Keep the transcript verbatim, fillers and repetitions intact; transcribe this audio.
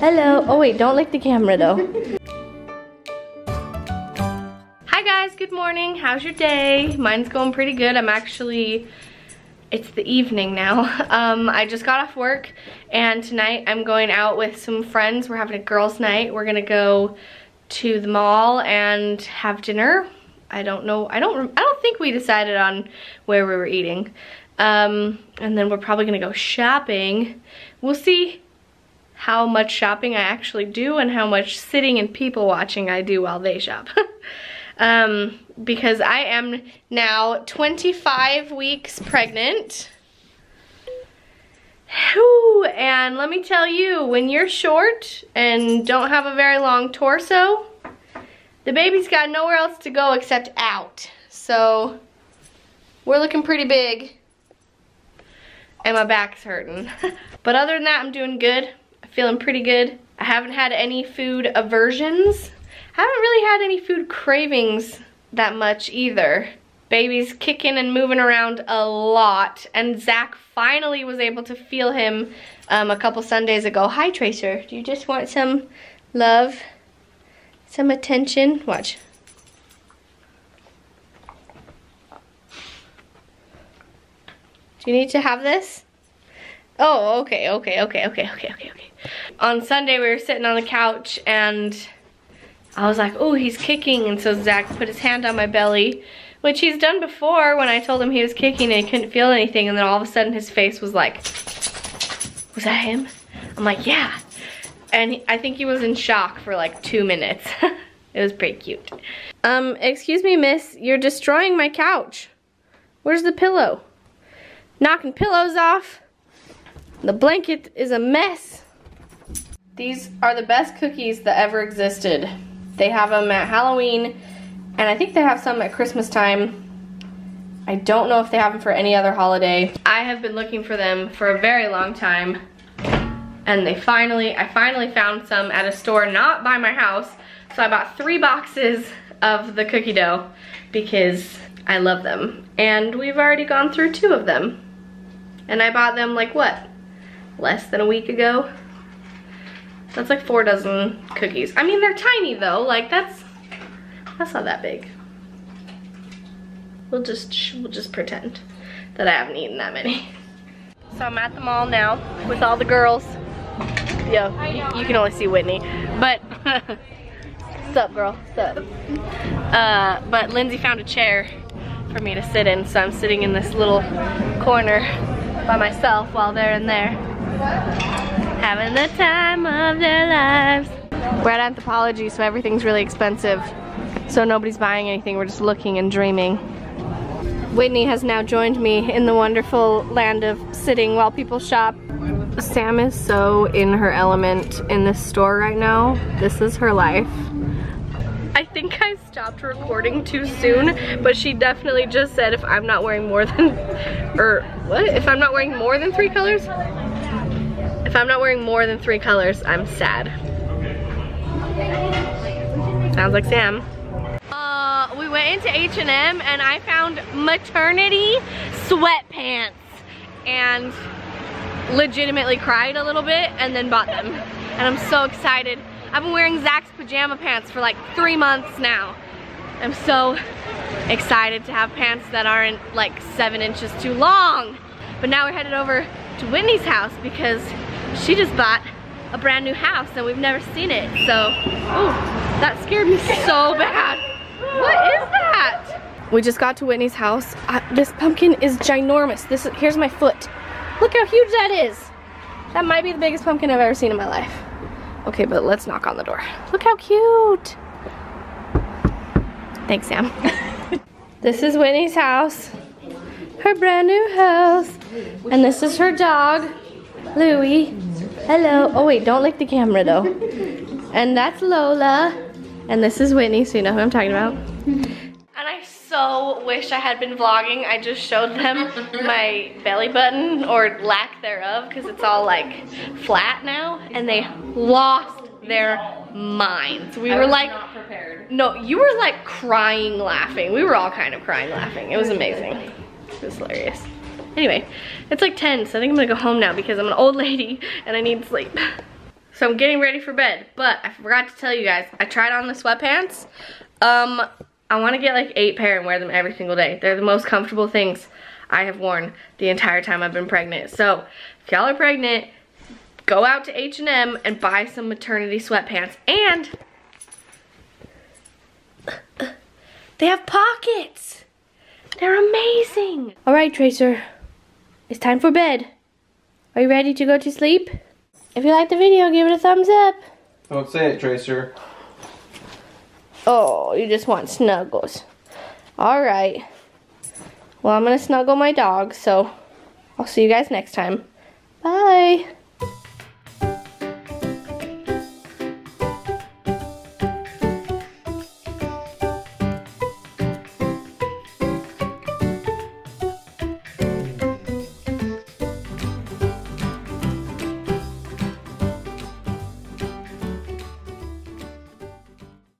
Hello. Oh wait, don't lick the camera though. Hi guys, good morning. How's your day? Mine's going pretty good. I'm actually, it's the evening now. Um, I just got off work and tonight I'm going out with some friends. We're having a girls' night. We're gonna go to the mall and have dinner. I don't know. I don't I don't think we decided on where we were eating. Um, and then we're probably gonna go shopping. We'll see how much shopping I actually do and how much sitting and people watching I do while they shop. um, because I am now twenty-five weeks pregnant. Whew, and let me tell you, when you're short and don't have a very long torso, the baby's got nowhere else to go except out. So we're looking pretty big and my back's hurting. But other than that, I'm doing good. I'm feeling pretty good. I haven't had any food aversions. I haven't really had any food cravings that much either. Baby's kicking and moving around a lot, and Zach finally was able to feel him um, a couple Sundays ago. Hi, Tracer. Do you just want some love, some attention? Watch. Do you need to have this? Oh, okay, okay, okay, okay, okay, okay, okay. On Sunday, we were sitting on the couch, and I was like, oh, he's kicking, and so Zach put his hand on my belly, which he's done before when I told him he was kicking and he couldn't feel anything, and then all of a sudden his face was like, was that him? I'm like, yeah. And he, I think he was in shock for like two minutes. It was pretty cute. Um, excuse me, miss, you're destroying my couch. Where's the pillow? Knocking pillows off. The blanket is a mess. These are the best cookies that ever existed. They have them at Halloween, and I think they have some at Christmas time. I don't know if they have them for any other holiday. I have been looking for them for a very long time, and they finally, I finally found some at a store not by my house. So I bought three boxes of the cookie dough because I love them. And we've already gone through two of them. And I bought them like what? Less than a week ago? That's like four dozen cookies. I mean, they're tiny though, like that's, that's not that big. We'll just, we'll just pretend that I haven't eaten that many. So I'm at the mall now with all the girls. Yo, you, you can only see Whitney, but what's up, girl? What's up? Uh, but Lindsay found a chair for me to sit in, so I'm sitting in this little corner by myself while they're in there, having the time of their lives. We're at Anthropologie, so everything's really expensive. So nobody's buying anything, we're just looking and dreaming. Whitney has now joined me in the wonderful land of sitting while people shop. Sam is so in her element in this store right now. This is her life. I think I stopped recording too soon, but she definitely just said if I'm not wearing more than, or what? If I'm not wearing more than three colors? If I'm not wearing more than three colors, I'm sad. Sounds like Sam. Uh, we went into H and M and I found maternity sweatpants and legitimately cried a little bit and then bought them. And I'm so excited. I've been wearing Zach's pajama pants for like three months now. I'm so excited to have pants that aren't like seven inches too long. But now we're headed over to Whitney's house because she just bought a brand new house and we've never seen it. So, oh, that scared me so bad. What is that? We just got to Whitney's house. Uh, this pumpkin is ginormous. This is, here's my foot. Look how huge that is. That might be the biggest pumpkin I've ever seen in my life. Okay, but let's knock on the door. Look how cute. Thanks, Sam. This is Whitney's house. Her brand new house. And this is her dog, Louie. Hello. Oh wait, don't lick the camera though. And that's Lola. And this is Whitney, so you know who I'm talking about. And I so wish I had been vlogging. I just showed them my belly button, or lack thereof, because it's all like flat now, and they lost their minds. We were like, not prepared. No, you were like crying laughing. We were all kind of crying laughing. It was amazing. It was hilarious. Anyway, it's like ten, so I think I'm gonna go home now because I'm an old lady and I need sleep. So I'm getting ready for bed, but I forgot to tell you guys, I tried on the sweatpants. Um, I want to get like eight pair and wear them every single day. They're the most comfortable things I have worn the entire time I've been pregnant. So if y'all are pregnant, go out to H and M and buy some maternity sweatpants. And they have pockets. They're amazing. All right, Tracer, it's time for bed. Are you ready to go to sleep? If you liked the video, give it a thumbs up. Don't say it, Tracer. Oh, you just want snuggles. All right. Well, I'm gonna snuggle my dog, so I'll see you guys next time. Bye.